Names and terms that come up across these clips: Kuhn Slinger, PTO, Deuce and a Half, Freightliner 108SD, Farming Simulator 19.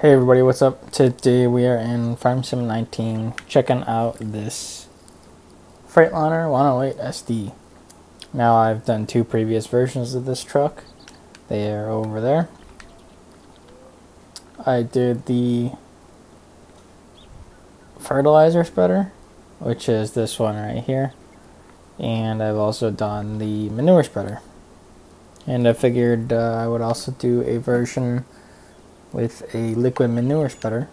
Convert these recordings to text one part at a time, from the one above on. Hey everybody, what's up? Today we are in Farming Sim 19 checking out this Freightliner 108SD. Now I've done two previous versions of this truck. They are over there. I did the fertilizer spreader, which is this one right here. And I've also done the manure spreader. And I figured I would also do a version with a liquid manure spreader,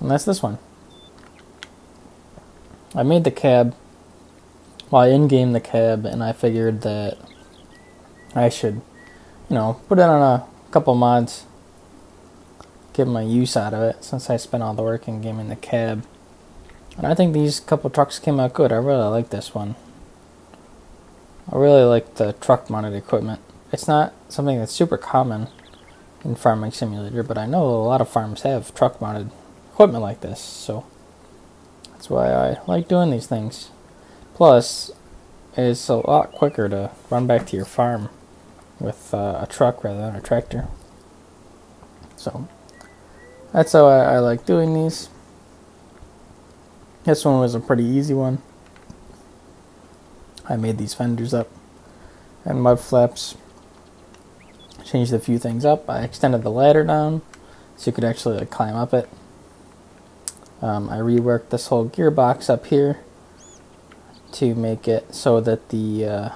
and that's this one. I made the cab, well, I in-gamed the cab, and I figured that I should, you know, put it on a couple mods, get my use out of it, since I spent all the work in gaming the cab. And I think these couple trucks came out good. I really like this one. I really like the truck mounted equipment. It's not something that's super common in Farming Simulator, but I know a lot of farms have truck mounted equipment like this, so that's why I like doing these things. Plus, it's a lot quicker to run back to your farm with a truck rather than a tractor. So that's how I like doing these. This one was a pretty easy one. I made these fenders up and mud flaps. Changed a few things up. I extended the ladder down so you could actually like climb up it. I reworked this whole gearbox up here to make it so that the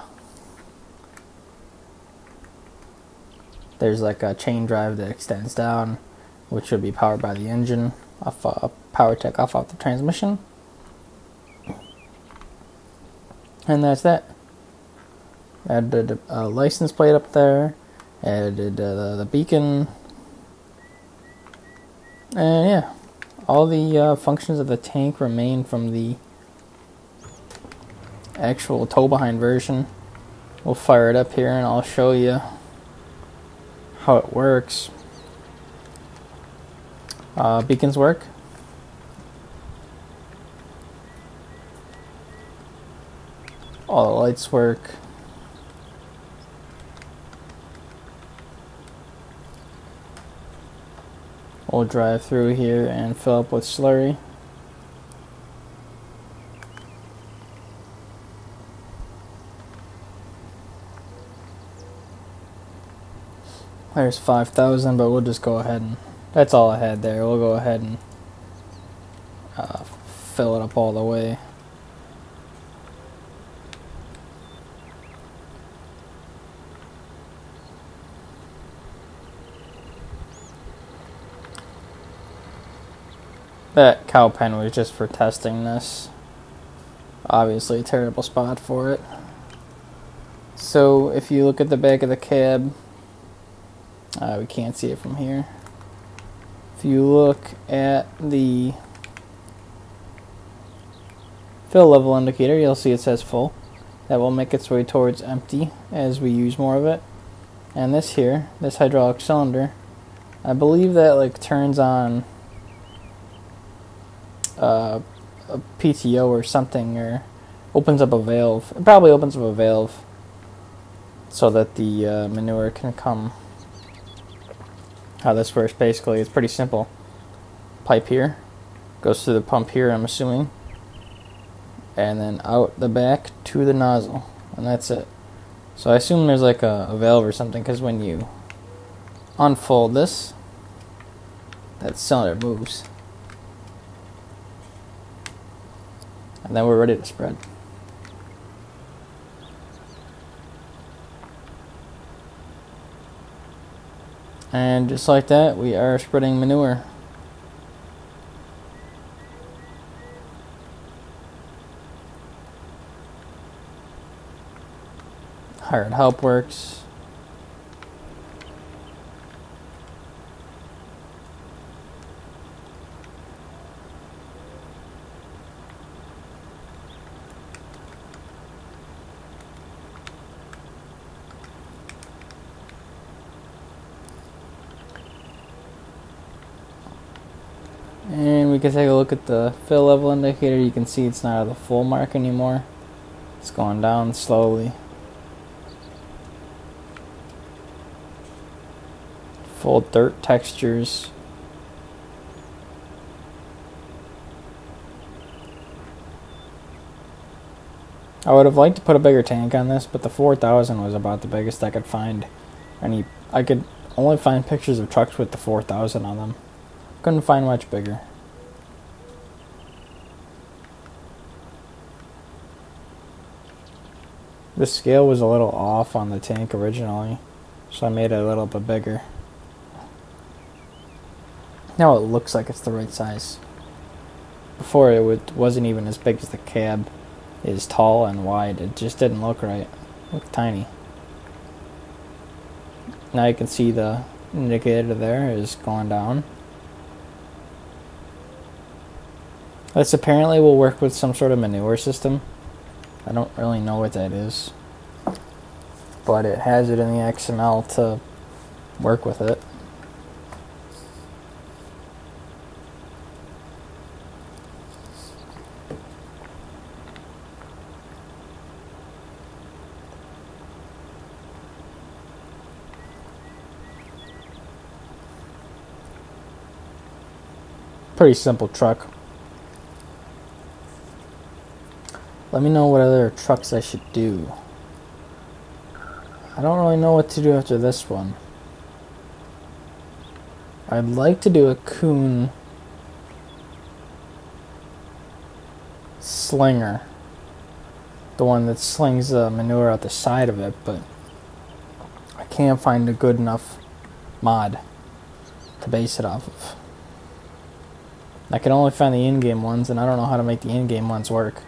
there's like a chain drive that extends down, which would be powered by the engine off power tech off the transmission. And that's that. Added a license plate up there. Added the beacon, and yeah, all the functions of the tank remain from the actual tow behind version. We'll fire it up here and I'll show you how it works. Beacons work. All the lights work. We'll drive through here and fill up with slurry. There's 5,000, but we'll just go ahead and, that's all I had there. We'll go ahead and fill it up all the way. That cow pen was just for testing this. Obviously a terrible spot for it. So if you look at the back of the cab, we can't see it from here. If you look at the fill level indicator, you'll see it says full. That will make its way towards empty as we use more of it. And this here, this hydraulic cylinder, I believe that like turns on a PTO or something, or opens up a valve. It probably opens up a valve so that the manure can come. How this works basically, it's pretty simple. Pipe here goes through the pump here, I'm assuming, and then out the back to the nozzle, and that's it. So I assume there's like a valve or something, because when you unfold this, that cylinder moves. And then we're ready to spread. And just like that, we are spreading manure. Hired help works. And we can take a look at the fill level indicator. You can see it's not at the full mark anymore. It's going down slowly. full dirt textures. I would have liked to put a bigger tank on this, but the 4,000 was about the biggest I could find. And I could only find pictures of trucks with the 4,000 on them. Couldn't find much bigger. The scale was a little off on the tank originally, so I made it a little bit bigger. Now it looks like it's the right size. Before it wasn't even as big as the cab is tall and wide. It just didn't look right. It looked tiny. Now you can see the indicator there is going down. This apparently will work with some sort of manure system. I don't really know what that is, but it has it in the XML to work with it. Pretty simple truck. Let me know what other trucks I should do. I don't really know what to do after this one. I'd like to do a Kuhn Slinger. The one that slings the manure out the side of it, but I can't find a good enough mod to base it off of. I can only find the in-game ones, and I don't know how to make the in-game ones work.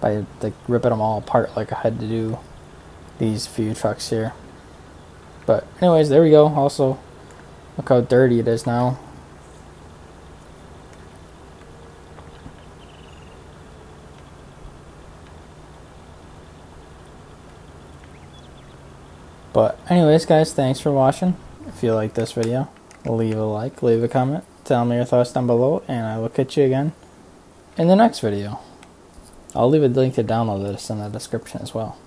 By like ripping them all apart like I had to do these few trucks here. But anyways, there we go. Also, look how dirty it is now. But anyways, guys, thanks for watching. If you like this video, leave a like, leave a comment, tell me your thoughts down below, and I will catch you again in the next video. I'll leave a link to download this in the description as well.